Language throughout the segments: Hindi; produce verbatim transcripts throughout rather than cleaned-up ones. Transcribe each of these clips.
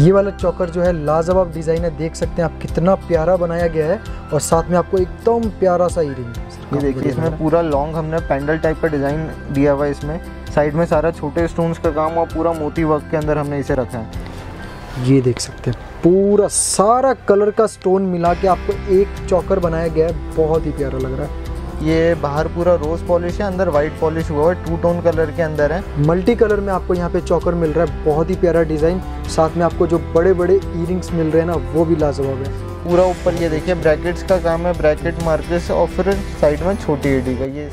ये वाला चौकर जो है लाजवाब डिज़ाइन है, देख सकते हैं आप कितना प्यारा बनाया गया है और साथ में आपको एकदम प्यारा सा ईयरिंग। ये देखिए इसमें पूरा लॉन्ग हमने पैंडल टाइप का डिज़ाइन दिया हुआ है, इसमें साइड में सारा छोटे स्टोन्स का काम और पूरा मोती वर्क के अंदर हमने इसे रखा है। ये देख सकते हैं पूरा सारा कलर का स्टोन मिला के आपको एक चौकर बनाया गया है, बहुत ही प्यारा लग रहा है। ये बाहर पूरा रोज पॉलिश है, अंदर वाइट पॉलिश हुआ है, टू टोन कलर के अंदर है, मल्टी कलर में आपको यहाँ पे चौकर मिल रहा है, बहुत ही प्यारा डिज़ाइन। साथ में आपको जो बड़े बड़े ईयरिंग्स मिल रहे हैं ना वो भी लाजवाब है। पूरा ऊपर ये देखिए ब्रैकेट्स का काम है, ब्रैकेट मार्कर्स और फिर साइड में छोटी एडी का ये।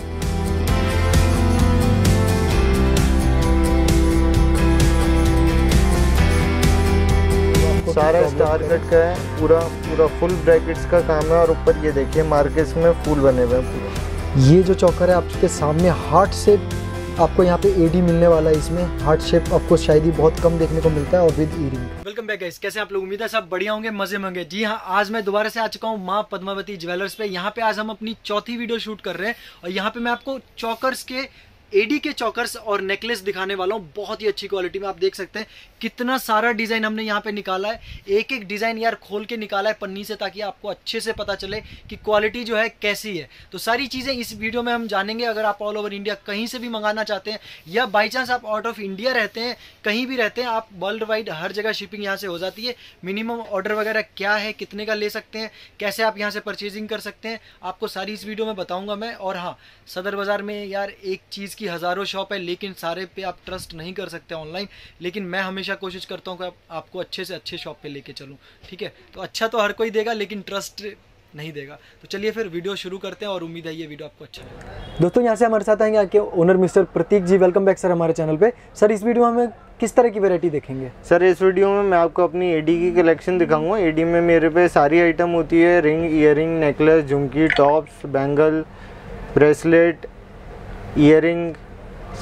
सारा स्टार कट का है, पूरा पूरा फुल ब्रैकेट्स का काम है और ऊपर ये देखिए मार्केट्स में फूल बने हुए हैं पूरा। ये जो चौकर है आपके सामने हार्ट शेप आपको यहाँ पे एडी मिलने वाला है, इसमें हार्ट शेप आपको शायद ही बहुत कम देखने को मिलता है और with earring. Welcome back guys, कैसे आप लोग, उम्मीद है सब बढ़िया होंगे, मजे में होंगे। जी हाँ, आज मैं दोबारा से आ चुका हूँ माँ पदमावती ज्वेलर्स पे। यहाँ पे आज हम अपनी चौथी वीडियो शूट कर रहे हैं और यहाँ पे मैं आपको चौकर्स के एडी के चौकर्स और नेकलेस दिखाने वाला हूँ, बहुत ही अच्छी क्वालिटी में। आप देख सकते हैं कितना सारा डिज़ाइन हमने यहाँ पे निकाला है, एक एक डिज़ाइन यार खोल के निकाला है पन्नी से, ताकि आपको अच्छे से पता चले कि क्वालिटी जो है कैसी है। तो सारी चीज़ें इस वीडियो में हम जानेंगे। अगर आप ऑल ओवर इंडिया कहीं से भी मंगाना चाहते हैं या बाई चांस आप आउट ऑफ इंडिया रहते हैं, कहीं भी रहते हैं आप, वर्ल्ड वाइड हर जगह शिपिंग यहाँ से हो जाती है। मिनिमम ऑर्डर वगैरह क्या है, कितने का ले सकते हैं, कैसे आप यहाँ से परचेजिंग कर सकते हैं, आपको सारी इस वीडियो में बताऊँगा मैं। और हाँ, सदर बाज़ार में यार एक चीज़ की हज़ारों शॉप है, लेकिन सारे पे आप ट्रस्ट नहीं कर सकते ऑनलाइन, लेकिन मैं हमेशा कोशिश करता हूँ कि आप, आपको अच्छे से अच्छे शॉप पे लेके चलूँ। ठीक है, तो अच्छा तो हर कोई देगा लेकिन ट्रस्ट नहीं देगा। तो चलिए फिर वीडियो शुरू करते हैं और उम्मीद है ये वीडियो आपको अच्छा लगेगा। दोस्तों यहाँ से हमारे साथ आएंगे आके owner mister Pratik ji. Welcome back sir हमारे चैनल पे। सर इस वीडियो में किस तरह की वैरायटी देखेंगे? सर इस वीडियो में मैं आपको अपनी एडी की कलेक्शन दिखाऊंगा। एडी में मेरे पे सारी आइटम होती है, रिंग, ईयरिंग, नेकलेस, झुमकी, टॉप्स, बैंगल, ब्रेसलेट, ईयरिंग,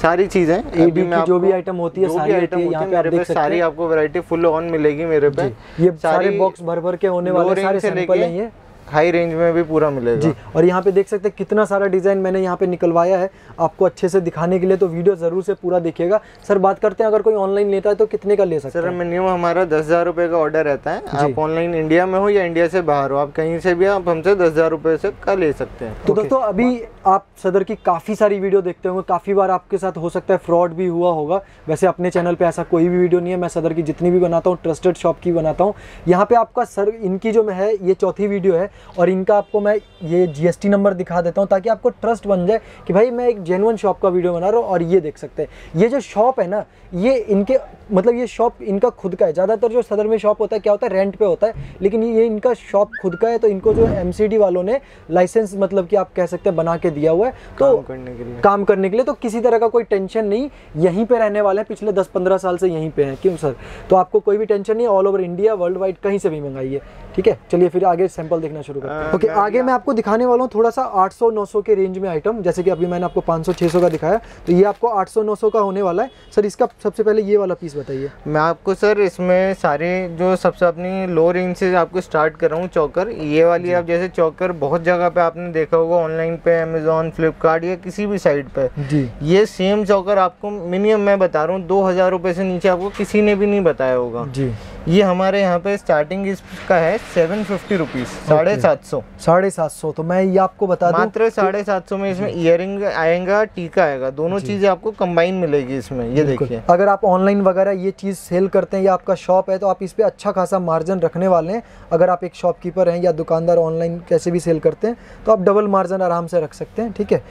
सारी चीज़ें। एडी में जो भी आइटम होती है सारी आइटम यहाँ पे आप देख सकते हैं, सारी आपको वैरायटी फुल ऑन मिलेगी मेरे पे। ये सारे बॉक्स भर भर के होने वाले, सारे सैंपल हैं, ये हाई रेंज में भी पूरा मिलेगा जी। और यहाँ पे देख सकते हैं कितना सारा डिज़ाइन मैंने यहाँ पे निकलवाया है आपको अच्छे से दिखाने के लिए, तो वीडियो ज़रूर से पूरा देखिएगा। सर बात करते हैं, अगर कोई ऑनलाइन लेता है तो कितने का ले सकते हैं? सर मिनिमम हमारा दस हज़ार रुपये का ऑर्डर रहता है। आप ऑनलाइन इंडिया में हो या इंडिया से बाहर हो, आप कहीं से भी आप हमसे दस हज़ार रुपये से का ले सकते हैं। तो दोस्तों अभी आप सदर की काफ़ी सारी वीडियो देखते होंगे, काफ़ी बार आपके साथ हो सकता है फ्रॉड भी हुआ होगा। वैसे अपने चैनल पर ऐसा कोई भी वीडियो नहीं है, मैं सदर की जितनी भी बनाता हूँ ट्रस्टेड शॉप की बनाता हूँ। यहाँ पर आपका सर इनकी जो है ये चौथी वीडियो है और इनका आपको मैं ये जीएसटी नंबर दिखा देता हूं ताकि आपको ट्रस्ट बन जाए कि भाई मैं एक जेन्युइन शॉप का वीडियो बना रहा हूं। और ये देख सकते हैं ये जो शॉप है ना, ये इनके मतलब ये शॉप इनका खुद का है। ज़्यादातर जो सदर में शॉप होता है क्या होता है, रेंट पे होता है, लेकिन ये इनका शॉप खुद का है। तो इनको जो एमसीडी वालों ने लाइसेंस मतलब कि आप कह सकते हैं बना के दिया हुआ है तो काम करने के लिए काम करने के लिए तो किसी तरह का कोई टेंशन नहीं, यहीं पे रहने वाले हैं, पिछले दस पंद्रह साल से यहीं पे हैं। क्यों सर? तो आपको कोई भी टेंशन नहीं, all over India world wide कहीं से भी मंगाइए। ठीक है, चलिए फिर आगे सैंपल देखना शुरू करें। ओके, आगे मैं आपको दिखाने वाला हूँ थोड़ा सा आठ सौ नौ सौ के रेंज में आइटम। जैसे कि अभी मैंने आपको पाँच सौ छः सौ का दिखाया, तो ये आपको आठ सौ नौ सौ का होने वाला है। सर इसका सबसे पहले ये वाला पीस बताइए। मैं आपको सर इसमें सारे जो सबसे अपनी लो रेंज से आपको स्टार्ट कर रहा हूँ चौकर। ये वाली आप जैसे चौकर बहुत जगह पे आपने देखा होगा, ऑनलाइन पे, अमेजोन, फ्लिपकार्ट या किसी भी साइट पे जी। ये सेम चौकर आपको मिनिमम मैं बता रहा हूँ दो हजार रुपये से नीचे आपको किसी ने भी नहीं बताया होगा जी। ये हमारे यहाँ पे स्टार्टिंग इसका है सेवन फिफ्टी रुपीज, साढ़े सात सौ साढ़े सात सौ तो मैं ये आपको बता दूं मात्र साढ़े सात सौ में इसमें ईयरिंग आएगा, टीका आएगा, दोनों चीजें आपको कंबाइन मिलेगी इसमें। ये देखिए, अगर आप ऑनलाइन वगैरह ये चीज सेल करते हैं या आपका शॉप है तो आप इस पे अच्छा खासा मार्जिन रखने वाले हैं। अगर आप एक शॉपकीपर हैं या दुकानदार ऑनलाइन कैसे भी सेल करते हैं तो आप डबल मार्जिन आराम से रख सकते हैं। ठीक है,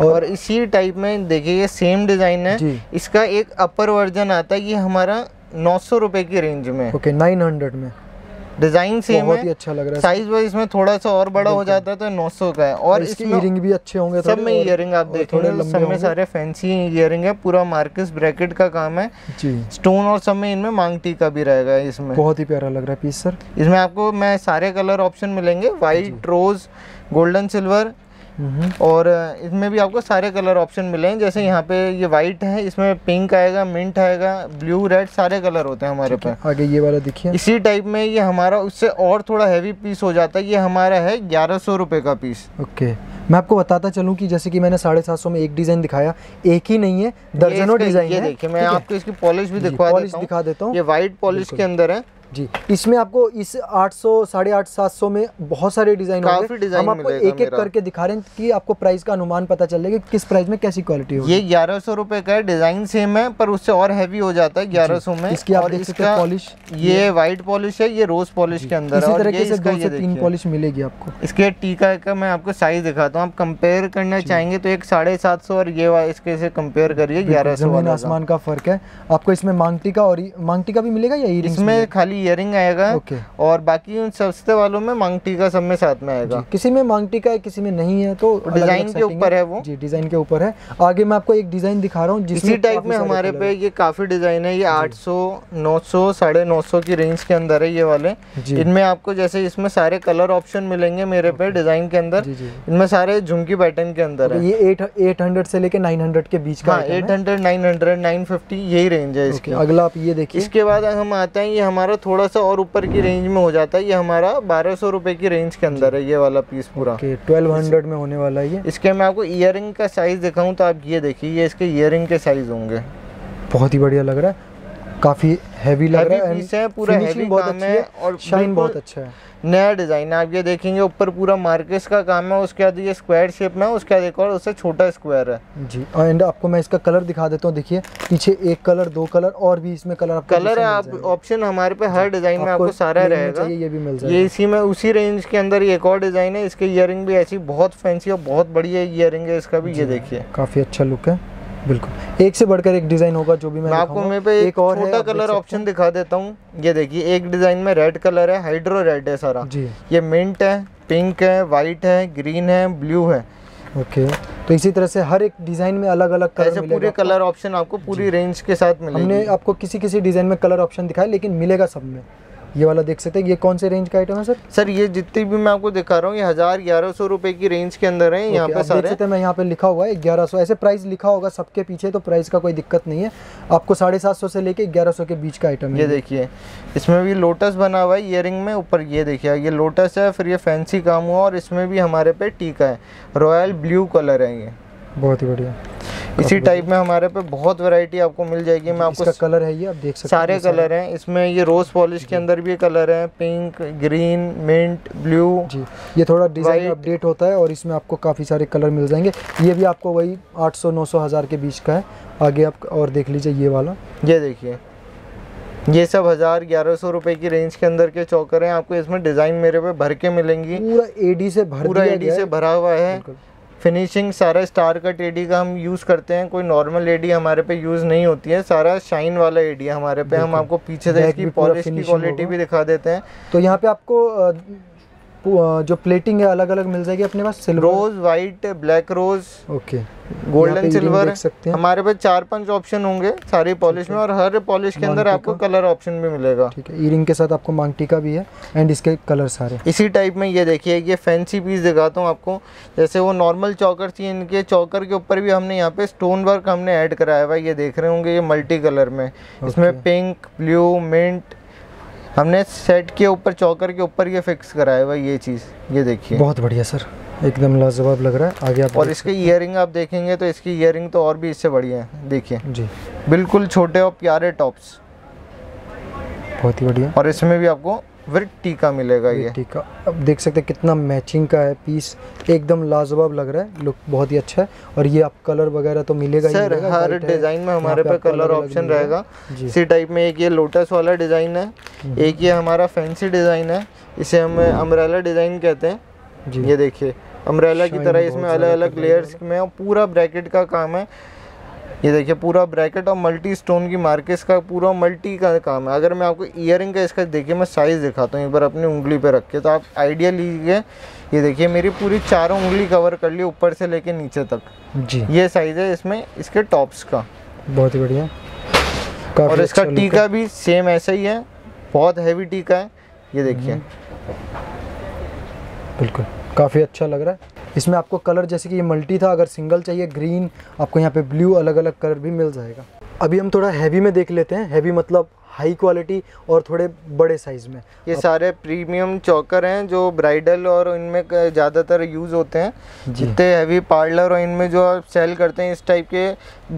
और इसी टाइप में देखिए ये सेम डिजाइन है, इसका एक अपर वर्जन आता है, ये हमारा नौ सौ रुपए की रेंज में। ओके, नाइन हंड्रेड में डिजाइन सेम है, बहुत ही अच्छा लग रहा है। साइज वाइज इसमें थोड़ा सा और बड़ा हो जाता है तो नौ सौ का है। और इसकी ईयरिंग भी अच्छे होंगे, सब में ईयरिंग आप देखेंगे, सब में सारे फैंसी ईयरिंग है, पूरा मार्कर्स ब्रैकेट का काम है जी, स्टोन और सब में इनमें मांगटी का भी रहेगा। इसमें बहुत ही प्यारा लग रहा है पीस। सर इसमें आपको मैं सारे कलर ऑप्शन मिलेंगे, व्हाइट, रोज, गोल्डन, सिल्वर, और इसमें भी आपको सारे कलर ऑप्शन मिले हैं। जैसे यहाँ पे ये वाइट है, इसमें पिंक आएगा, मिंट आएगा, ब्लू, रेड, सारे कलर होते हैं हमारे पे। आगे ये वाला देखिए, इसी टाइप में ये हमारा उससे और थोड़ा हैवी पीस हो जाता है, ये हमारा है ग्यारह सौ रुपये का पीस। ओके, मैं आपको बताता चलूँ कि जैसे कि मैंने साढ़े सात सौ में एक डिजाइन दिखाया, एक ही नहीं है, दर्जनों डिजाइन है। देखिए मैं आपको इसकी पॉलिश भी दिखा पॉलिश दिखा देता हूँ, ये व्हाइट पॉलिश के अंदर है जी। इसमें आपको इस आठ सौ साढ़े आठ सात सौ में बहुत सारे डिजाइन होंगे, हम आपको एक एक करके दिखा रहे हैं कि आपको प्राइस का अनुमान पता चल जाएगा किस प्राइस में कैसी क्वालिटी होगी। ये ग्यारह सौ रुपए का है, डिजाइन सेम है पर उससे और हैवी हो जाता है ग्यारह सौ में। इसकी आप देख सकते हैं पॉलिश, ये व्हाइट पॉलिश है, ये रोज पॉलिश के अंदर है। इसी तरीके से दो से तीन पॉलिश मिलेगी आपको। इसके टीका का मैं आपको साइज दिखाता हूँ, आप कंपेयर करना चाहेंगे तो एक साढ़े सात सौ और ये इसके से कंपेयर करिए, ग्यारह सौ आसमान का फर्क है। आपको इसमें मांगटीका और मांगटीका भी मिलेगा, या इसमें खाली इयरिंग आएगा okay. और बाकी उन सस्ते वालों में मांगटीका सब में साथ में आएगा। किसी में मांगटीका है, किसी में नहीं है, तो डिजाइन के ऊपर है वो जी, डिजाइन के ऊपर है। आगे मैं आपको एक डिजाइन दिखा रहा हूँ जिसी टाइप में हमारे पे ये काफी डिजाइन है। ये आठ सौ नौ सौ साढ़े नौ सौ की रेंज के अंदर है ये वाले। इनमें आपको जैसे इसमें सारे कलर ऑप्शन मिलेंगे मेरे पे डिजाइन के अंदर, इनमें सारे झुमकी पैटर्न के अंदर है। ये एट हंड्रेड से लेकर नाइन हंड्रेड के बीच का, eight hundred nine hundred nine fifty यही रेंज है इसकी। अगला आप ये देखिए, इसके बाद हम आते हैं, ये हमारा थोड़ा सा और ऊपर की रेंज में हो जाता है। ये हमारा बारह सौ रुपए की रेंज के अंदर है ये वाला पीस पूरा, ट्वेल्व हंड्रेड में होने वाला है ये। इसके मैं आपको इयररिंग का साइज दिखाऊं तो आप ये देखिए, ये इसके इयररिंग के साइज होंगे। बहुत ही बढ़िया लग रहा है, काफी हैवी लग रहा है, पूरा हैवी काम है और शाइन बहुत अच्छा है। नया डिजाइन है, आप ये देखेंगे ऊपर पूरा मार्केस का काम है, उसके बाद ये स्क्वायर शेप में, उसके बाद एक और उससे छोटा स्क्वायर है जी। एंड आपको मैं इसका कलर दिखा देता हूँ, देखिए पीछे एक कलर, दो कलर और भी इसमें कलर कलर है। आप ऑप्शन हमारे पे हर डिजाइन में आपको सारा रहेगा, ये भी मिल जाएगा। ये इसी में उसी रेंज के अंदर एक और डिजाइन है, इसके इयररिंग भी ऐसी बहुत फैंसी और बहुत बढ़िया इयररिंग है इसका भी, ये देखिए काफी अच्छा लुक है। बिल्कुल एक से बढ़कर एक डिजाइन होगा जो भी मैं आपको। मेरे पे एक और छोटा कलर ऑप्शन दिखा देता हूँ, ये देखिए एक डिजाइन में रेड कलर है, हाइड्रो रेड है सारा जी। ये मिंट है, पिंक है, वाइट है, ग्रीन है, ब्लू है। ओके तो इसी तरह से हर एक डिजाइन में अलग अलग कलर, पूरे कलर ऑप्शन आपको पूरी रेंज के साथ मिलेगा। हमने आपको किसी किसी डिजाइन में कलर ऑप्शन दिखाया लेकिन मिलेगा सब में। ये वाला देख सकते हैं, ये कौन से रेंज का आइटम है सर? सर ये जितनी भी मैं आपको दिखा रहा हूँ ये हजार ग्यारह सौ रुपए की रेंज के अंदर है। यहाँ पे सारे देख सकते हैं, मैं यहाँ पे लिखा हुआ है ग्यारह सौ, ऐसे प्राइस लिखा होगा सबके पीछे तो प्राइस का कोई दिक्कत नहीं है। आपको साढ़े सात सौ से लेके ग्यारह सौ के बीच का आइटम है। ये देखिए इसमें भी लोटस बना हुआ है इयरिंग में ऊपर, ये देखिए ये लोटस है, फिर ये फैंसी काम हुआ और इसमें भी हमारे पे टीका है, रॉयल ब्लू कलर है ये, बहुत ही बढ़िया। इसी टाइप में हमारे पे बहुत वैरायटी आपको मिल जाएगी। मैं आपको इसका कलर है ये आप देख सकते हैं, सारे कलर हैं इसमें। ये रोज पॉलिश के अंदर भी कलर है, पिंक, ग्रीन, मिंट, ब्लू जी। ये थोड़ा डिजाइन अपडेट होता है और इसमें आपको काफ़ी सारे कलर मिल जाएंगे। ये भी आपको वही आठ सौ नौ सौ हज़ार के बीच का है। आगे आप और देख लीजिए ये वाला, ये देखिए ये सब हजार ग्यारह सौ रुपए की रेंज के अंदर के चौकर हैं। आपको इसमें डिजाइन मेरे पे भर के मिलेंगी, पूरा एडी से पूरा एडी से भरा हुआ है। फिनिशिंग सारा स्टार कट एडी का हम यूज़ करते हैं, कोई नॉर्मल एडी हमारे पे यूज़ नहीं होती है, सारा शाइन वाला एडी हमारे पे। हम आपको पीछे से इसकी पॉलिश की क्वालिटी भी दिखा देते हैं। तो यहाँ पे आपको जो प्लेटिंग है अलग अलग मिल जाएगी अपने पास, rose, white, black rose, okay golden, silver, हमारे पे चार पांच ऑप्शन होंगे सारी पॉलिश में और हर पॉलिश के अंदर आपको कलर ऑप्शन भी मिलेगा। ठीक है, ईयरिंग के साथ आपको मांगटीका भी है एंड इसके कलर सारे। इसी टाइप में ये देखिए ये फैंसी पीस दिखाता हूँ आपको। जैसे वो नॉर्मल चौकर थी, इनके चौकर के ऊपर भी हमने यहाँ पे स्टोन वर्क हमने ऐड कराया हुआ है। ये देख रहे होंगे ये मल्टी कलर में, इसमें पिंक, ब्लू, मिंट, हमने सेट के ऊपर चौकर के ऊपर ये फिक्स कराया हुआ ये चीज़। ये देखिए बहुत बढ़िया सर, एकदम लाजवाब लग रहा है। आगे आप और इसके इयररिंग आप देखेंगे तो इसकी इयररिंग तो और भी इससे बढ़िया है। देखिए जी बिल्कुल छोटे और प्यारे टॉप्स, बहुत ही बढ़िया। और इसमें भी आपको विद टीका मिलेगा, ये टीका अब देख सकते हैं कितना मैचिंग का है पीस, एकदम लाजवाब लग रहा है, लुक बहुत ही अच्छा है। और ये आप कलर वगैरह तो मिलेगा सर, हर डिजाइन में हमारे पे कलर ऑप्शन रहेगा। इसी टाइप में एक ये लोटस वाला डिजाइन है, एक ये हमारा फैंसी डिजाइन है, इसे हम अम्ब्रेला डिजाइन कहते हैं जी। ये देखिए अम्ब्रेला की तरह इसमें अलग अलग लेयर्स में पूरा ब्रैकेट का काम है। ये देखिए पूरा ब्रैकेट और मल्टी स्टोन की मार्केस का पूरा मल्टी का काम है। अगर मैं आपको इयररिंग का इसका देखिए मैं साइज़ दिखाता हूँ एक बार अपनी उंगली पे रख के, तो आप आइडिया लीजिए। ये देखिए मेरी पूरी चारों उंगली कवर कर ली ऊपर से लेके नीचे तक जी, ये साइज़ है इसमें इसके टॉप्स का, बहुत ही बढ़िया। और इसका अच्छा टीका भी सेम ऐसा ही है, बहुत हैवी टीका है। ये देखिए बिल्कुल काफ़ी अच्छा लग रहा है। इसमें आपको कलर जैसे कि ये मल्टी था, अगर सिंगल चाहिए ग्रीन, आपको यहाँ पे ब्लू, अलग अलग कलर भी मिल जाएगा। अभी हम थोड़ा हैवी में देख लेते हैं। हैवी मतलब हाई क्वालिटी और थोड़े बड़े साइज़ में। ये सारे प्रीमियम चौकर हैं जो ब्राइडल और इनमें ज़्यादातर यूज़ होते हैं। जितने हैवी पार्लर और इनमें जो आप सेल करते हैं इस टाइप के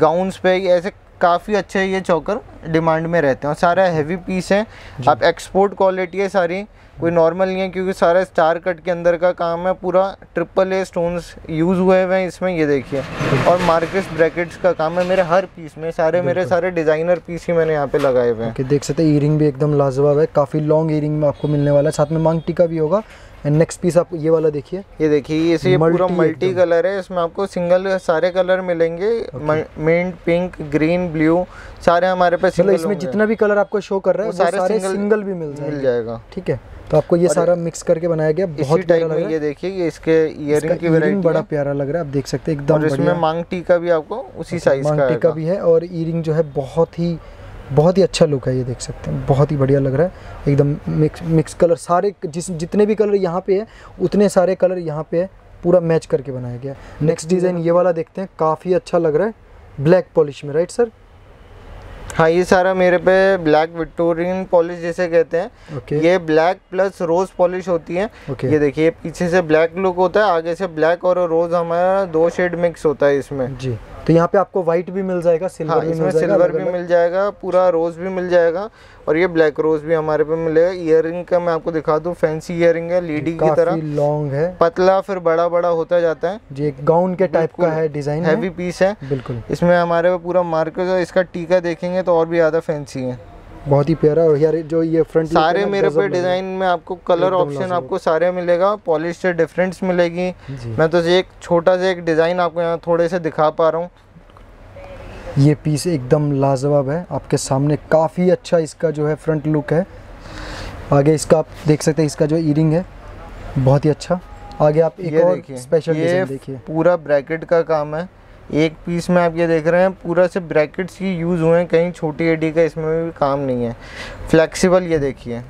गाउन्स पे, ऐसे काफ़ी अच्छे ये चौकर डिमांड में रहते हैं। और सारा हैवी पीस है, आप एक्सपोर्ट क्वालिटी है सारी, कोई नॉर्मल नहीं है, क्योंकि सारा स्टार कट के अंदर का काम है। पूरा ट्रिपल ए स्टोन्स यूज़ हुए हुए हैं इसमें, ये देखिए। और मार्कर्स ब्रैकेट्स का काम है मेरे हर पीस में। सारे मेरे सारे डिज़ाइनर पीस ही मैंने यहाँ पे लगाए हुए हैं। देख सकते हैं ईयरिंग भी एकदम लाजवाब है, काफ़ी लॉन्ग ईयरिंग में आपको मिलने वाला है, साथ में मांग टीका भी होगा। एंड नेक्स्ट पीस आप ये वाला देखिए। ये देखिए ये पूरा मल्टी कलर है, इसमें आपको सिंगल सारे कलर मिलेंगे, मिंट, पिंक, ग्रीन, ब्लू, सारे हमारे पास। इसमें जितना भी कलर आपको शो कर रहा है सारे, सारे सिंगल, सिंगल भी मिल जाएगा, मिल जाएगा। ठीक है, तो आपको ये सारा मिक्स करके बनाया गया, बहुत प्यारा लग रहा है। ये देखिए ये इसके ईयरिंग की वैरायटी, बड़ा प्यारा लग रहा है, आप देख सकते हैं एकदम। और इसमें मांग टीका भी आपको उसी साइज का टीका भी है, और ईयरिंग जो है बहुत ही बहुत ही अच्छा लुक है, ये देख सकते हैं, बहुत ही बढ़िया लग रहा है एकदम। मिक्स मिक्स कलर सारे, जिस जितने भी कलर यहाँ पे है उतने सारे कलर यहाँ पे है, पूरा मैच करके बनाया गया। नेक्स्ट डिज़ाइन ये वाला देखते हैं, काफ़ी अच्छा लग रहा है, ब्लैक पॉलिश में, राइट सर? हाँ, ये सारा मेरे पे ब्लैक विक्टोरियन पॉलिश जैसे कहते हैं। okay. ये ब्लैक प्लस रोज़ पॉलिश होती है। okay. ये देखिए पीछे से ब्लैक लुक होता है, आगे से ब्लैक और रोज़ हमारा दो शेड मिक्स होता है इसमें जी। तो यहाँ पे आपको व्हाइट भी मिल जाएगा, सिल्वर, हाँ, भी, मिल जाएगा, सिल्वर भी मिल जाएगा, पूरा रोज़ भी मिल जाएगा, और ये ब्लैक रोज़ भी हमारे पे मिलेगा। ईयरिंग का मैं आपको दिखा दूँ, फैंसी ईयरिंग है, लेडी की तरह लॉन्ग है, पतला फिर बड़ा बड़ा होता जाता है जी, एक गाउन के टाइप का है डिज़ाइन, हैवी पीस है बिल्कुल। इसमें हमारे पे पूरा मार्केट और इसका टीका देखेंगे तो और भी ज़्यादा फैंसी है, बहुत ही प्यारा। और यार जो ये फ्रंट सारे मेरे पे डिज़ाइन में आपको कलर ऑप्शन आपको सारे मिलेगा, पॉलिश से डिफरेंस मिलेगी। मैं तो एक छोटा सा एक डिज़ाइन आपको यहाँ थोड़े से दिखा पा रहा हूँ। ये पीस एकदम लाजवाब है आपके सामने, काफ़ी अच्छा इसका जो है फ्रंट लुक है। आगे इसका आप देख सकते हैं, इसका जो ईयरिंग है बहुत ही अच्छा। आगे आप एक और स्पेशल डिज़ाइन देखिए, पूरा ब्रैकेट का काम है। एक पीस में आप ये देख रहे हैं पूरा से ब्रैकेट्स ही यूज़ हुए हैं, कहीं छोटी एडी का इसमें भी काम नहीं है। फ्लेक्सिबल, ये देखिए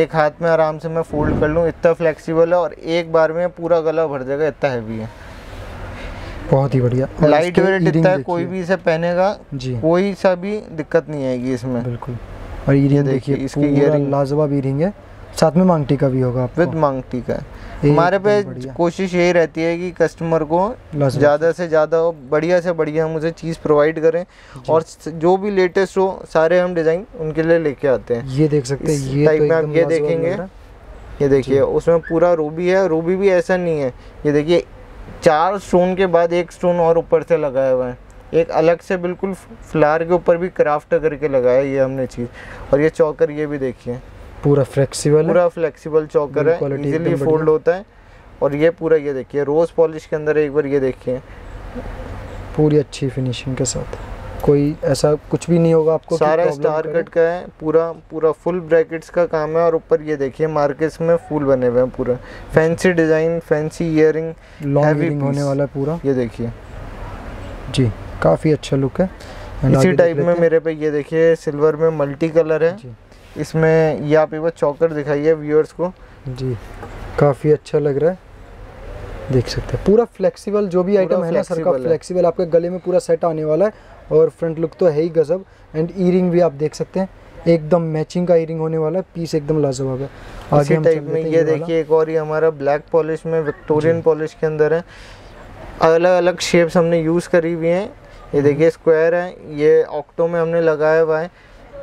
एक हाथ में आराम से मैं फोल्ड कर लूँ, इतना फ्लेक्सिबल है, और एक बार में पूरा गला भर जाएगा, इतना हैवी है, बहुत ही बढ़िया। लाइट वेट इतना है, कोई भी इसे पहनेगा जी, कोई सा भी दिक्कत नहीं आएगी इसमें बिल्कुल। और ईयरिंग देखिए, इसकी ईयरिंग लाजवाब ईयरिंग है, साथ में मांग टीका भी होगा, विद मांग टीका। हमारे पे कोशिश यही रहती है कि कस्टमर को ज़्यादा से ज़्यादा हो, बढ़िया से बढ़िया हम उसे चीज़ प्रोवाइड करें, और जो भी लेटेस्ट हो सारे हम डिज़ाइन उनके लिए लेके आते हैं। ये देख सकते हैं, ये टाइप में आप ये देखेंगे, ये देखिए उसमें पूरा रूबी है। रूबी भी ऐसा नहीं है, ये देखिए चार स्टोन के बाद एक स्टोन और ऊपर से लगाया हुआ है, एक अलग से बिल्कुल फ्लावर के ऊपर भी क्राफ्ट करके लगाया ये हमने चीज़। और ये चौकर, ये भी देखिए पूरा फ्लेक्सिबल, पूरा फ्लेक्सिबल चौकर है, इजीली फोल्ड होता है। और ये पूरा, ये देखिए रोज़ पॉलिश के अंदर, एक बार ये देखिए पूरी अच्छी फिनिशिंग के साथ, कोई ऐसा कुछ भी नहीं होगा आपको। सारा स्टार कट का है, पूरा पूरा फुल ब्रैकेट्स का काम है, और ऊपर ये देखिए मार्केट्स में फूल बने हुए हैं, पूरा fancy design, fancy earring, long earring होने वाला है पूरा, ये देखिए जी, काफ़ी अच्छा लुक है। इसी टाइप में मेरे पे ये देखिए सिल्वर में मल्टी कलर है इसमें। ये आप एक बार चौकर दिखाइए व्यूअर्स को जी, काफ़ी अच्छा लग रहा है, देख सकते हैं पूरा फ्लेक्सिबल जो भी आइटम है ना सर का, फ्लेक्सिबल आपके गले में पूरा सेट आने वाला है, और फ्रंट लुक तो है ही गजब। एंड ईयरिंग भी आप देख सकते हैं, एकदम मैचिंग का ईयरिंग होने वाला है, पीस एकदम लाजवाब है। आगे टाइप में ये देखिए एक और, ये हमारा ब्लैक पॉलिश में विक्टोरियन पॉलिश के अंदर है, अलग अलग शेप्स हमने यूज़ करी हुई हैं। ये देखिए स्क्वायर है, ये ऑक्टो में हमने लगाया हुआ है,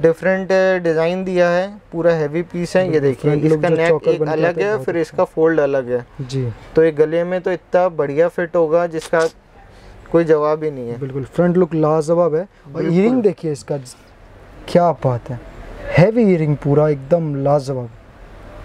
डिफरेंट डिज़ाइन दिया है, पूरा हैवी पीस है। ये देखिए इसका नेक एक अलग है, फिर इसका फोल्ड अलग है जी, तो ये गले में तो इतना बढ़िया फिट होगा जिसका कोई जवाब ही नहीं है, बिल्कुल फ्रंट लुक लाजवाब है। और ईयरिंग देखिए इसका, क्या बात है, हैवी ईयरिंग पूरा एकदम लाजवाब,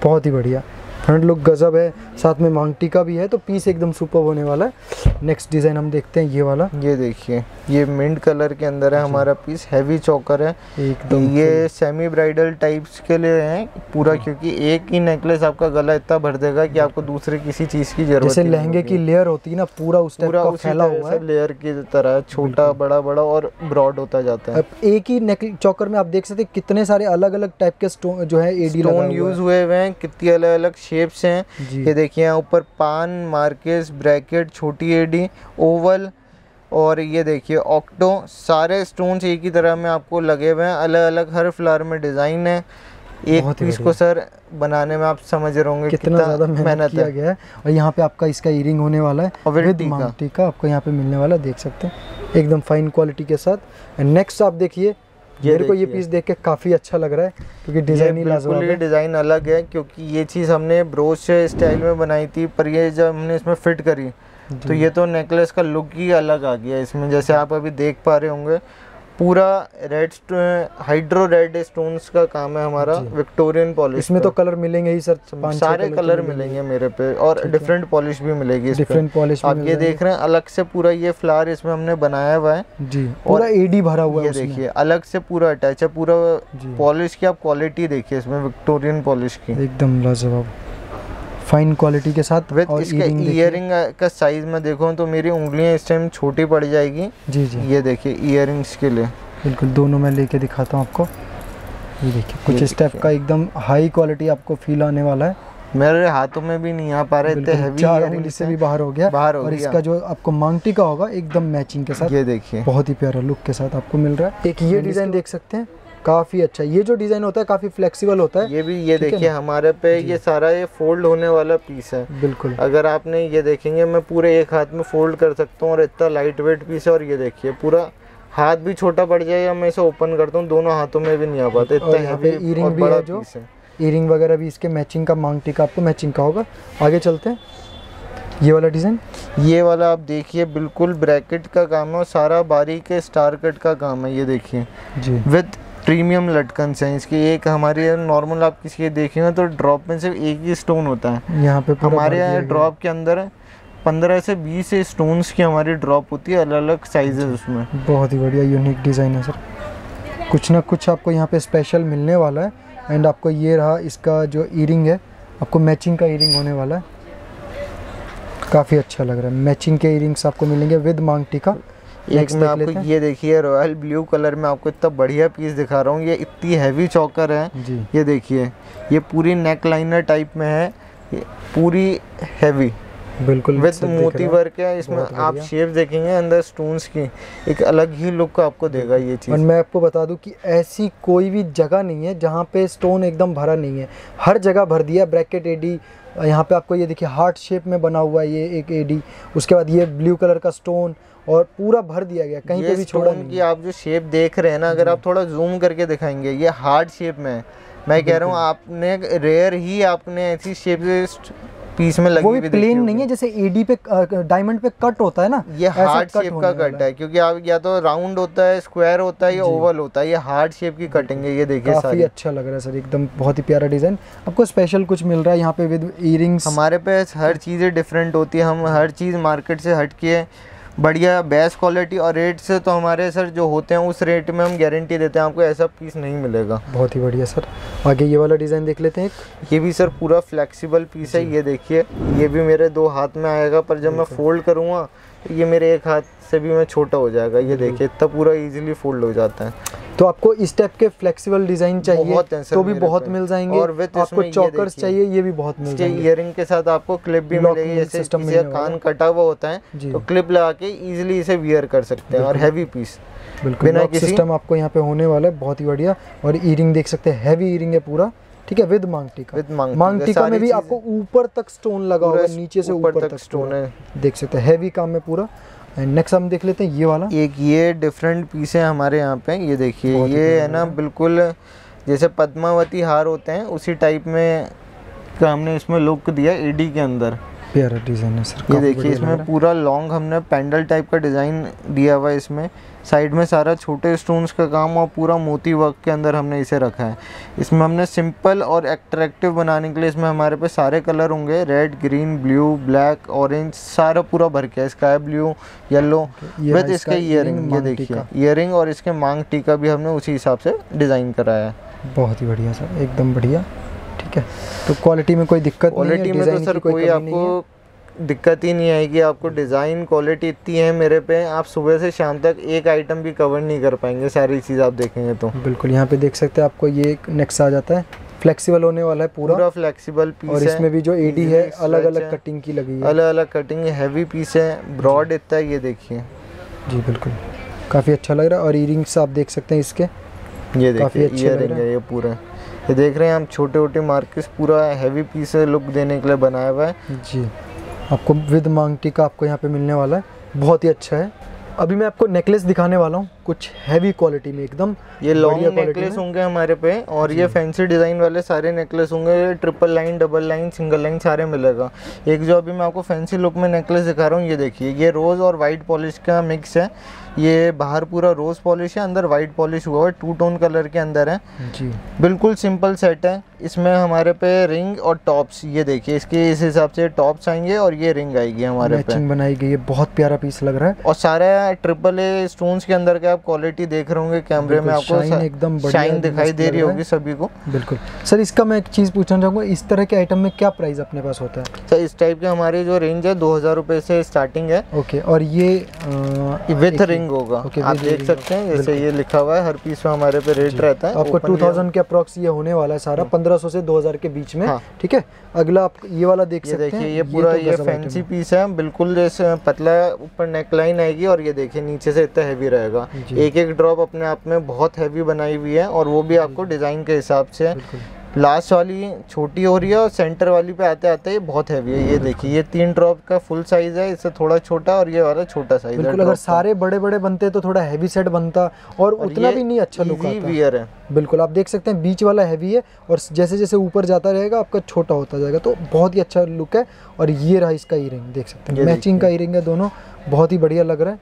बहुत ही बढ़िया फ्रंट लुक गजब है, साथ में मांग टीका भी है, तो पीस एकदम सुपर होने वाला है। नेक्स्ट डिज़ाइन हम देखते हैं ये वाला, ये देखिए ये मिंट कलर के अंदर है हमारा पीस, हैवी चौकर है एकदम। ये सेमी ब्राइडल टाइप्स के लिए है पूरा, क्योंकि एक ही नेकलेस आपका गला इतना भर देगा कि आपको दूसरे किसी चीज़ की जरूरत, जैसे लहंगे की लेयर होती है ना, पूरा उस टाइप का फैला हुआ है, लेयर की तरह छोटा बड़ा बड़ा और ब्रॉड होता जाता है। एक ही नेकलेस चौकर में आप देख सकते हैं कितने सारे अलग अलग टाइप के स्टोन जो है एडी स्टोन यूज हुए हुए हैं, कितनी अलग अलग शेप्स हैं। ये देखिए ऊपर पान, मार्केस, ब्रैकेट, छोटी एडी, ओवल, और ये देखिए ऑक्टो, सारे स्टोन्स एक ही तरह में आपको लगे हुए हैं, अलग अलग हर फ्लावर में डिज़ाइन है। एक पीस को सर बनाने में आप समझ रहे होंगे कितना ज़्यादा मेहनत किया गया है। और यहाँ पे आपका इसका ईयरिंग होने वाला है और विद मांगटी का आपको यहाँ पे मिलने वाला, देख सकते हैं एकदम फाइन क्वालिटी के साथ। एंड नेक्स्ट आप देखिए, मेरे को ये पीस देख के काफ़ी अच्छा लग रहा है क्योंकि डिज़ाइन ही लाजवाब है, डिज़ाइन अलग है। क्योंकि ये चीज़ हमने ब्रोच स्टाइल में बनाई थी, पर ये जब हमने इसमें फिट करी तो ये तो नेकलेस का लुक ही अलग आ गया इसमें। जैसे आप अभी देख पा रहे होंगे पूरा रेड हाइड्रो रेड स्टोन्स का काम है हमारा, विक्टोरियन पॉलिश। इसमें तो कलर मिलेंगे ही सर, सारे कलर, कलर मिलेंगे मेरे पे, और डिफरेंट पॉलिश भी मिलेगी, डिफरेंट पॉलिश। आप ये देख रहे हैं अलग से पूरा ये फ्लावर इसमें हमने बनाया हुआ है जी, पूरा एडी भरा हुआ है। ये देखिए अलग से पूरा अटैच है, पूरा पॉलिश की आप क्वालिटी देखिए इसमें, विक्टोरियन पॉलिश की एकदम लाजवाब फाइन क्वालिटी के साथ। विद इसके ईयरिंग का साइज में देखो तो मेरी उंगलियां इस टाइम छोटी पड़ जाएगी जी जी। ये देखिए ईयरिंग्स के लिए बिल्कुल दोनों मैं लेके दिखाता हूं आपको। ये देखिए कुछ इस टाइप का एकदम हाई क्वालिटी आपको फील आने वाला है। मेरे हाथों में भी नहीं आ पा रहा, इतने हैवी ईयरिंग से भी बाहर हो गया, बाहर हो गया। और इसका जो आपको मांगटी का होगा एकदम मैचिंग के साथ, ये देखिए बहुत ही प्यारा लुक के साथ आपको मिल रहा है। एक ये डिजाइन देख सकते हैं काफ़ी अच्छा, ये जो डिज़ाइन होता है काफ़ी फ्लेक्सिबल होता है। ये भी ये देखिए हमारे पे ये सारा ये फोल्ड होने वाला पीस है बिल्कुल। अगर आपने ये देखेंगे मैं पूरे एक हाथ में फोल्ड कर सकता हूँ और इतना लाइट वेट पीस है। और ये देखिए पूरा हाथ भी छोटा पड़ जाएगा, मैं इसे ओपन करता हूँ दोनों हाथों में भी नहीं आ पाता, इतना हैवी और बड़ा पीस है। ईयरिंग वगैरह भी इसके मैचिंग का, मांगटी का आपको मैचिंग का होगा। आगे चलते हैं, ये वाला डिज़ाइन, ये वाला आप देखिए बिल्कुल ब्रैकेट का काम है और सारा बारीक स्टार कट का काम है। ये देखिए जी विद प्रीमियम लटकन से इसकी। एक हमारे नॉर्मल आप किसी के देखेंगे तो ड्रॉप में सिर्फ एक ही स्टोन होता है, यहाँ पे हमारे यहाँ ड्रॉप के अंदर पंद्रह से बीस स्टोन्स की हमारी ड्रॉप होती है, अलग अलग साइजेस उसमें। बहुत ही बढ़िया यूनिक डिज़ाइन है सर, कुछ ना कुछ आपको यहाँ पे स्पेशल मिलने वाला है। एंड आपको ये रहा इसका जो ईयरिंग है, आपको मैचिंग का ईयरिंग होने वाला है, काफ़ी अच्छा लग रहा है। मैचिंग के ईयरिंग्स आपको मिलेंगे विद मांगटी का। एक में आपको ये देखिए रॉयल ब्लू कलर में आपको इतना बढ़िया पीस दिखा रहा हूँ, ये इतनी हैवी चौकर है। ये देखिए ये पूरी नेक लाइनर टाइप में है, ये पूरी हैवी बिल्कुल विद मोती वर्क है। इसमें आप शेप देखेंगे अंदर स्टोन्स की, एक अलग ही लुक आपको देगा ये चीज़। और मैं आपको बता दूं कि ऐसी कोई भी जगह नहीं है जहाँ पे स्टोन एकदम भरा नहीं है, हर जगह भर दिया। ब्रैकेट एडी यहाँ पे आपको ये देखिए हार्ट शेप में बना हुआ है, ये एक एडी, उसके बाद ये ब्लू कलर का स्टोन, और पूरा भर दिया गया, कहीं पे भी छोड़ा नहीं। आप जो शेप देख रहे हैं ना, अगर आप थोड़ा जूम करके दिखाएंगे ये हार्ट शेप में, मैं कह रहा हूँ आपने रेयर ही आपने ऐसी शेप पीस में लगी, वो भी प्लेन नहीं है जैसे एडी पे डायमंड पे कट होता है ना, ये हार्ट शेप का कट है। क्योंकि आप या तो राउंड होता है, स्क्वायर होता है या ओवल होता है, ये हार्ट शेप की कटिंग है। ये देखिए काफी अच्छा लग रहा है सर, एकदम बहुत ही प्यारा डिजाइन। आपको स्पेशल कुछ मिल रहा है यहाँ पे विद ईयरिंग्स। हमारे पे हर चीज़ें डिफरेंट होती है, हम हर चीज़ मार्केट से हट के बढ़िया बेस्ट क्वालिटी और रेट से, तो हमारे सर जो होते हैं उस रेट में हम गारंटी देते हैं, आपको ऐसा पीस नहीं मिलेगा। बहुत ही बढ़िया सर, आगे ये वाला डिज़ाइन देख लेते हैं। एक ये भी सर पूरा फ्लेक्सिबल पीस है, ये देखिए ये भी मेरे दो हाथ में आएगा, पर जब मैं फोल्ड करूँगा तो ये मेरे एक हाथ से भी मैं छोटा हो जाएगा। ये देखिए इतना पूरा ईजिली फोल्ड हो जाता है। तो आपको इस टाइप के फ्लेक्सिबल डिजाइन चाहिए तो भी बहुत मिल जाएंगे, और विद आपको चॉकर्स चाहिए ये भी बहुत मिल जाएंगे। ईयरिंग के साथ आपको क्लिप भी मिलेगी, जैसे किसी कान कटा हुआ होता है तो क्लिप लगा के इजीली इसे वियर कर सकते हैं। और हैवी पीस बिल्कुल लॉक सिस्टम आपको यहाँ पे होने वाला है, बहुत ही बढ़िया। और ईयरिंग देख सकते हैं, हैवी ईयरिंग है पूरा, ठीक है, विद मांगटी का। विद मांगटी का में भी आपको ऊपर तक स्टोन लगा होगा, नीचे से ऊपर तक स्टोन है, देख सकते हैं हैवी काम है पूरा। एंड नेक्स्ट हम देख लेते हैं ये वाला, एक ये डिफरेंट पीस है हमारे यहाँ पे। ये देखिए ये है ना बिल्कुल जैसे पद्मावती हार होते हैं उसी टाइप में का हमने इसमें लुक दिया एडी के अंदर, प्यारा डिज़ाइन है सर। ये देखिए इसमें पूरा लॉन्ग हमने पेंडल टाइप का डिज़ाइन दिया हुआ है, इसमें साइड में सारा छोटे स्टोन्स का काम और पूरा मोती वर्क के अंदर हमने इसे रखा है। इसमें हमने सिंपल और एट्रैक्टिव बनाने के लिए इसमें हमारे पे सारे कलर होंगे, red, green, blue, black, orange, सारा पूरा भर के स्काई ब्लू, येलो विद इसका ईयरिंग। ये देखिए ईयरिंग और इसके मांग टीका भी हमने उसी हिसाब से डिज़ाइन कराया है। बहुत ही बढ़िया सर, एकदम बढ़िया, ठीक है। तो क्वालिटी में कोई दिक्कत नहीं है, क्वालिटी में तो सर कोई आपको दिक्कत ही नहीं आएगी। आपको डिज़ाइन क्वालिटी इतनी है मेरे पे, आप सुबह से शाम तक एक आइटम भी कवर नहीं कर पाएंगे, सारी चीज़ आप देखेंगे तो। बिल्कुल यहाँ पे देख सकते हैं आपको ये नेक्स्ट आ जाता है, फ्लेक्सिबल होने वाला है पूरा, पूरा फ्लेक्सिबल पीस और है। इसमें भी जो एडी है अलग अलग कटिंग की लगी है, अलग अलग कटिंग हैवी पीस है, ब्रॉड इतना। ये देखिए जी बिल्कुल काफ़ी अच्छा लग रहा है। और ईयरिंग्स आप देख सकते हैं इसके, ये देखिए ईयरिंग है ये पूरा, ये देख रहे हैं हम छोटे छोटे मार्केट्स, पूरा हैवी पीस लुक देने के लिए बनाया हुआ है जी। आपको विद मांग टीका आपको यहाँ पे मिलने वाला है, बहुत ही अच्छा है। अभी मैं आपको नेकलेस दिखाने वाला हूँ कुछ हैवी क्वालिटी में एकदम, ये लॉन्ग नेकलेस होंगे हमारे पे, और ये फैंसी डिज़ाइन वाले सारे नेकलेस होंगे, triple line double line single line सारे मिलेगा। एक जो अभी मैं आपको फैंसी लुक में नेकलेस दिखा रहा हूँ ये देखिए, ये रोज़ और वाइट पॉलिश का मिक्स है, ये बाहर पूरा रोज़ पॉलिश है, अंदर वाइट पॉलिश हुआ है, टू टोन कलर के अंदर है जी। बिल्कुल सिंपल सेट है, इसमें हमारे पे रिंग और टॉप्स, ये देखिए इसके इस हिसाब से टॉप्स आएंगे और ये रिंग आएगी हमारे पे, मैचिंग बनाई गई है, बहुत प्यारा पीस लग रहा है। और सारे ट्रिपल ए स्टोन्स के अंदर का आप क्वालिटी देख रहे होंगे कैमरे में, आपको एकदम शाइन दिखाई दे रही होगी सभी को। बिल्कुल सर, इसका मैं एक चीज़ पूछना चाहूँगा, इस तरह के आइटम में क्या प्राइस अपने पास होता है सर? इस टाइप के हमारी जो रेंज है दो हज़ार रुपये से स्टार्टिंग है। ओके, और ये विथ रिंग होगा आप देख सकते हैं, जैसे ये लिखा हुआ है, हर पीस में हमारे पे रेट रहता है। आपको टू थाउजेंड के अप्रॉक्स ये होने वाला है सारा, पंद्रह सौ से दो हज़ार के बीच में, ठीक है। अगला आप ये वाला देख सकते हैं, ये पूरा ये फैंसी पीस है, बिल्कुल जैसे पतला ऊपर नेकलाइन आएगी, और ये देखिए नीचे से इतना हैवी रहेगा, एक एक ड्रॉप अपने आप में बहुत हैवी बनाई हुई है, और वो भी आपको डिजाइन के हिसाब से। लास्ट वाली छोटी हो रही है और सेंटर वाली पे आते आते ये बहुत हैवी है, ये देखिए ये तीन ड्रॉप का फुल साइज है, इससे थोड़ा छोटा, और ये वाला छोटा साइज है। बिल्कुल, अगर सारे बड़े बड़े बनते तो थोड़ा हैवी सेट बनता, और, और उतना भी नहीं अच्छा लुक आता वियर है। बिल्कुल आप देख सकते हैं बीच वाला हैवी है, और जैसे जैसे ऊपर जाता रहेगा आपका छोटा होता जाएगा, तो बहुत ही अच्छा लुक है। और ये रहा इसका ईयरिंग, देख सकते हैं मैचिंग का ईयरिंग है, दोनों बहुत ही बढ़िया लग रहा है,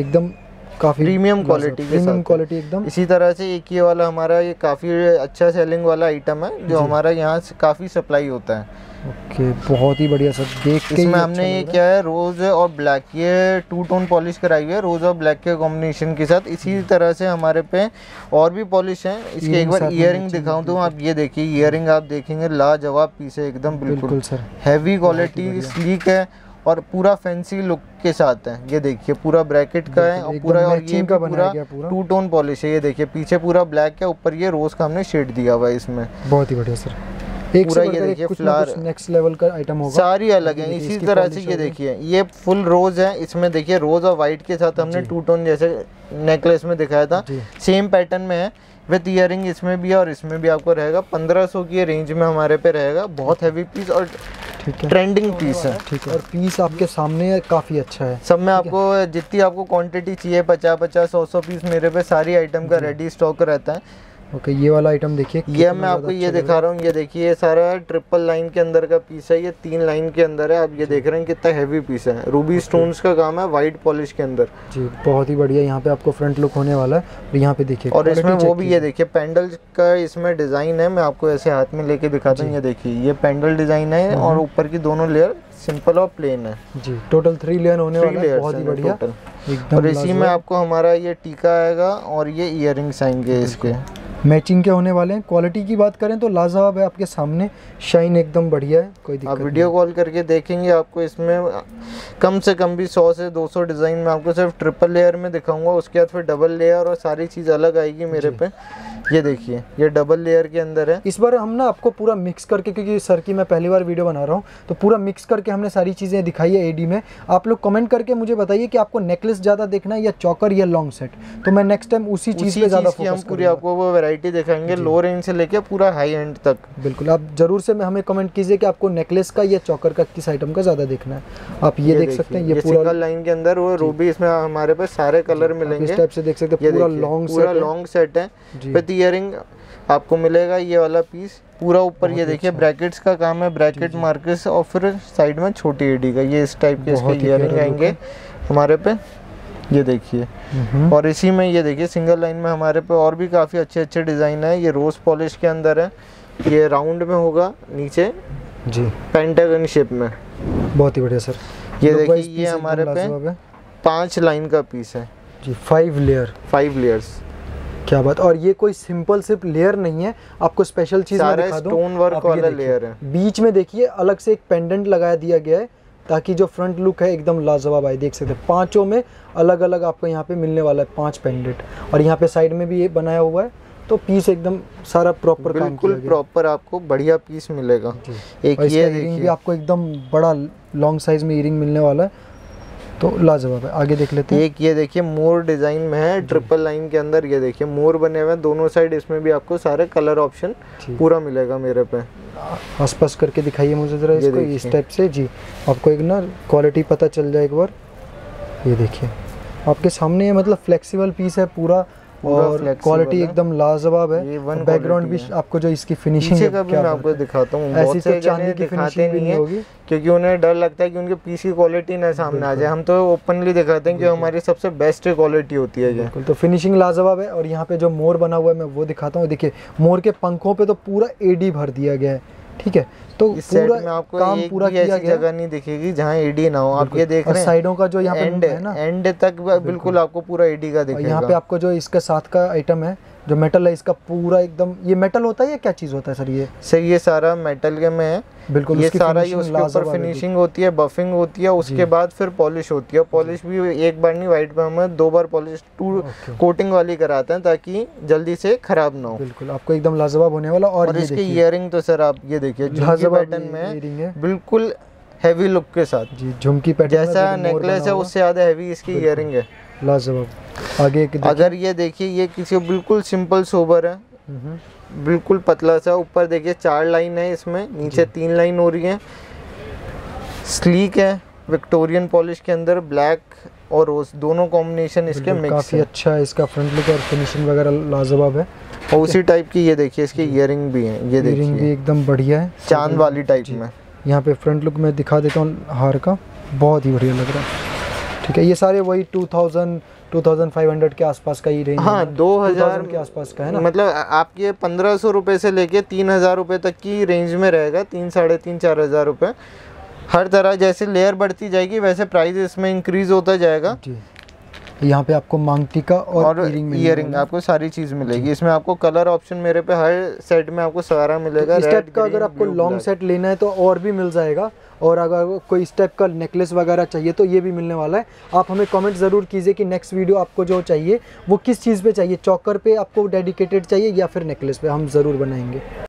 एकदम काफी प्रीमियम क्वालिटी प्रीमियम क्वालिटी एकदम। इसी तरह से एक ये वाला हमारा, ये काफ़ी अच्छा सेलिंग वाला आइटम है जो हमारा यहाँ से काफ़ी सप्लाई होता है। ओके okay, बहुत ही बढ़िया सर, देख के इसमें हमने ये क्या है, रोज़ और ब्लैक, ये टू टोन पॉलिश कराई हुई है रोज़ और ब्लैक के कॉम्बिनेशन के साथ। इसी तरह से हमारे पे और भी पॉलिश है। इसके एक बार ईयरिंग दिखाऊं तो आप ये देखिए ईयरिंग आप देखेंगे लाजवाब पीस है एकदम, बिल्कुल सर हैवी क्वालिटी स्लीक है और पूरा फैंसी लुक के साथ है। ये देखिए पूरा ब्रैकेट का है और पूरा, और ये का पूरा टू टोन पॉलिश है। ये देखिए पीछे पूरा ब्लैक है, ऊपर ये रोज का हमने शेड दिया हुआ है इसमें। बहुत ही बढ़िया सर, एक पूरा ये देखिए फ्लावर नेक्स्ट लेवल का आइटम होगा, सारी अलग है। इसी तरह से ये देखिए ये फुल रोज है, इसमें देखिए रोज और व्हाइट के साथ हमने टू टोन जैसे नेकलेस में दिखाया था, सेम पैटर्न में है विथ ईयरिंग। इसमें भी और इसमें भी आपको रहेगा पंद्रह सौ की रेंज में हमारे पे रहेगा, बहुत हैवी पीस और ट्रेंडिंग पीस है, ठीक है। और पीस आपके सामने काफ़ी अच्छा है, सब में आपको जितनी आपको क्वांटिटी चाहिए पचास पचास सौ सौ पीस मेरे पे सारी आइटम का रेडी स्टॉक रहता है। ओके okay, ये वाला आइटम देखिए, ये मैं आपको ये दिखा रहा हूँ। ये देखिए ये सारा ट्रिपल लाइन के अंदर का पीस है, ये तीन लाइन के अंदर है। आप ये देख रहे हैं कितना हैवी पीस है, रूबी स्टोन्स का काम है, वाइट पॉलिश के अंदर जी। बहुत ही बढ़िया, यहाँ पे आपको फ्रंट लुक होने वाला है। यहाँ पे देखिए, और इसमें वो भी ये देखिए पेंडल का इसमें डिजाइन है। मैं आपको ऐसे हाथ में लेके दिखाता हूँ। ये देखिए ये पेंडल डिजाइन है और ऊपर की दोनों लेयर सिंपल और प्लेन है जी। टोटल थ्री लेयर होने वाला है, बहुत ही बढ़िया। और इसी में आपको हमारा ये टीका आएगा और ये ईयरिंग्स आएंगे, इसके मैचिंग के होने वाले हैं। क्वालिटी की बात करें तो लाजवाब है, आपके सामने शाइन एकदम बढ़िया है, कोई दिक्कत। आप वीडियो कॉल करके देखेंगे, आपको इसमें कम से कम भी सौ से दो सौ डिज़ाइन में आपको सिर्फ ट्रिपल लेयर में दिखाऊंगा। उसके बाद फिर डबल लेयर और सारी चीज़ अलग आएगी मेरे पे। ये देखिए ये डबल लेयर के अंदर है। इस बार हम ना आपको पूरा मिक्स करके, क्योंकि सर की मैं पहली बार वीडियो बना रहा हूँ, तो पूरा मिक्स करके हमने सारी चीज़ें दिखाई है एडी में। आप लोग कमेंट करके मुझे बताइए कि आपको नेकलेस ज़्यादा देखना है या चौकर या लॉन्ग सेट, तो मैं नेक्स्ट टाइम उसी चीज़ पर ज़्यादा फोकस करूंगा। आपको वो वैरायटी दिखाएंगे, लो रेंज से लेकर पूरा हाई एंड तक। बिल्कुल, आप जरूर से हमें कमेंट कीजिए कि आपको नेकलेस का या चौकर का, किस आइटम का ज़्यादा देखना है। आप ये देख सकते हैं ये पूरा लाइन के अंदर वो रूबी, इसमें हमारे पास सारे कलर मिलेंगे। इस टाइप से देख सकते हैं पूरा लॉन्ग पूरा लॉन्ग सेट है विद ईयरिंग आपको मिलेगा। ये वाला पीस पूरा ऊपर ये देखिए ब्रैकेट्स का काम है, ब्रैकेट मार्केट्स, और फिर साइड में छोटी एडी का ये इस टाइप के इसके ईयरिंग आएंगे हमारे पे। ये देखिए, और इसी में ये देखिए सिंगल लाइन में हमारे पे और भी काफ़ी अच्छे अच्छे डिज़ाइन है। ये रोज़ पॉलिश के अंदर है, ये राउंड में होगा नीचे जी, पेंटागन शेप में। बहुत ही बढ़िया सर, ये देखिए ये हमारे पे पाँच लाइन का पीस है जी, फाइव लेयर फाइव लेयर्स, क्या बात। और ये कोई सिंपल सिर्फ लेयर नहीं है, आपको स्पेशल चीज़ मैं दिखा दूं, स्टोन वर्क वाला लेयर है। बीच में देखिए अलग से एक पेंडेंट लगाया दिया गया है, ताकि जो फ्रंट लुक है एकदम लाजवाब आए। देख सकते हैं पांचों में अलग अलग आपको यहाँ पे मिलने वाला है, पांच पेंडेंट, और यहाँ पे साइड में भी ये बनाया हुआ है। तो पीस एकदम सारा प्रॉपर, बिल्कुल प्रॉपर आपको बढ़िया पीस मिलेगा। एक ये देखिए आपको एकदम बड़ा लॉन्ग साइज में ईयरिंग मिलने वाला है, तो लाजवाब है। आगे देख लेते हैं। एक ये देखिए मोर डिजाइन में है, ट्रिपल लाइन के अंदर ये देखिए मोर बने हुए हैं दोनों साइड। इसमें भी आपको सारे कलर ऑप्शन पूरा मिलेगा। मेरे पे आसपास करके दिखाइए मुझे जरा इसको इस टाइप से जी, आपको एक ना क्वालिटी पता चल जाए एक बार। ये देखिए आपके सामने है, मतलब फ्लेक्सिबल पीस है पूरा और क्वालिटी एकदम लाजवाब है। बैकग्राउंड भी आपको जो इसकी फिनिशिंग है मैं आपको दिखाता हूँ। ऐसी तो चांदी की फिनिशिंग नहीं होगी क्योंकि उन्हें डर लगता है कि उनके पीस की क्वालिटी ना सामने आ जाए। हम तो ओपनली दिखाते हैं कि हमारी सबसे बेस्ट क्वालिटी होती है। बिल्कुल, तो फिनिशिंग लाजवाब है। और यहाँ पे जो मोर बना हुआ है मैं वो दिखाता हूँ। देखिए मोर के पंखों पे तो पूरा एडी भर दिया गया है, ठीक है। तो इस पूरा में आपको काम पूरा किया गया, जगह नहीं दिखेगी जहाँ एडी ना हो। आप ये देख रहे हैं साइडों का जो यहाँ पे एंड है ना, एंड तक बिल्कुल आपको पूरा एडी का दिखेगा। यहाँ पे आपको जो इसके साथ का आइटम है जो मेटल है, इसका पूरा एकदम, ये मेटल होता है या क्या चीज होता है सर? ये सर ये सारा मेटल के में है बिल्कुल। ये सारा ये उसके ऊपर फिनिशिंग होती है, बफिंग होती है, उसके बाद फिर पॉलिश होती है। पॉलिश भी एक बार नहीं, व्हाइट पे हमें दो बार पॉलिश टू कोटिंग वाली कराते हैं ताकि जल्दी से खराब ना हो। बिल्कुल आपको एकदम लाजवाब होने वाला। और, और ये इसकी ईयरिंग तो सर आप ये देखिए पैटर्न में बिल्कुल हैवी लुक के साथ जी, झुमकी पैटर्न जैसा नेकलेस है उससे ज्यादा हैवी इसकी ईयरिंग है, लाजवाब। आगे अगर ये देखिए, ये किसी बिल्कुल सिंपल सोबर है, बिल्कुल पतला सा। ऊपर देखिए चार लाइन है इसमें, नीचे तीन लाइन हो रही है। स्लीक है, विक्टोरियन पॉलिश के अंदर ब्लैक और रोज दोनों कॉम्बिनेशन इसके मिक्स काफी है। अच्छा है इसका फ्रंट लुक और फिनिशिंग वगैरह लाजवाब है। और उसी टाइप की ये देखिए इसकी ईयरिंग भी है, ये देखिए भी एकदम बढ़िया है, चांद वाली टाइप में। यहाँ पे फ्रंट लुक में दिखा देता हूँ हार का, बहुत ही बढ़िया लग रहा है, ठीक है। ये सारे वही two thousand, two thousand five hundred के आसपास का ही रेंज। हाँ, दो हज़ार के आसपास का है ना, मतलब आपके पंद्रह सौ रुपये से लेके तीन हज़ार रुपये तक की रेंज में रहेगा। तीन साढ़े तीन चार हज़ार रुपये हर तरह, जैसे लेयर बढ़ती जाएगी वैसे प्राइस इसमें इंक्रीज होता जाएगा। यहाँ पे आपको मांगटी का और ईयरिंग आपको सारी चीज़ मिलेगी। इसमें आपको कलर ऑप्शन मेरे पे हर सेट में आपको सारा मिलेगा। इस टाइप का अगर आपको लॉन्ग सेट लेना है तो और भी मिल जाएगा, और अगर कोई इस टाइप का नेकलेस वगैरह चाहिए तो ये भी मिलने वाला है। आप हमें कमेंट ज़रूर कीजिए कि नेक्स्ट वीडियो आपको जो चाहिए वो किस चीज़ पर चाहिए, चॉकर पर आपको डेडिकेटेड चाहिए या फिर नेकलेस पर, हम ज़रूर बनाएंगे।